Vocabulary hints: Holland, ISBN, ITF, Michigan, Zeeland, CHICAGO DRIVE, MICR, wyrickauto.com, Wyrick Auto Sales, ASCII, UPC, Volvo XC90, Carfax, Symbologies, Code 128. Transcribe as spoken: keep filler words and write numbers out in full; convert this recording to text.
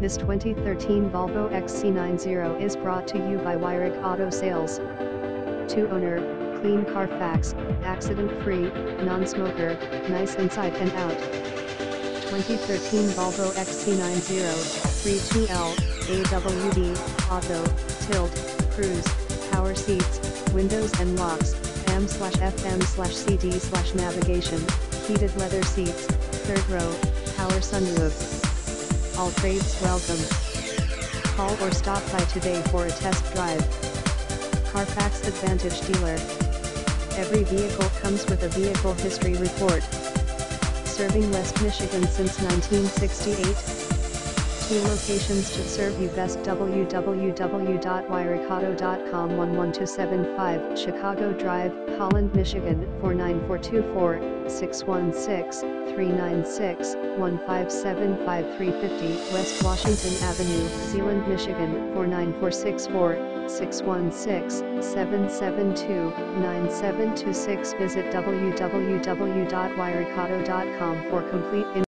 This twenty thirteen Volvo X C ninety is brought to you by Wyrick Auto Sales. Two-owner, clean Carfax, accident-free, non-smoker, nice inside and out. twenty thirteen Volvo X C ninety, three two L, A W D, auto, tilt, cruise, power seats, windows and locks, M F M C D navigation, heated leather seats, third row, power sunroof. All trades welcome. Call or stop by today for a test drive. Carfax Advantage dealer. Every vehicle comes with a vehicle history report. Serving West Michigan since nineteen sixty-eight. Two locations to serve you best: w w w dot wyrick auto dot com, one one two seven five Chicago Drive, Holland, Michigan four nine four two four, six one six, three nine six, one five seven five three five zero, West Washington Avenue, Zeeland, Michigan four nine four six four, six one six, seven seven two, nine seven two six. Visit w w w dot wyrick auto dot com for complete information.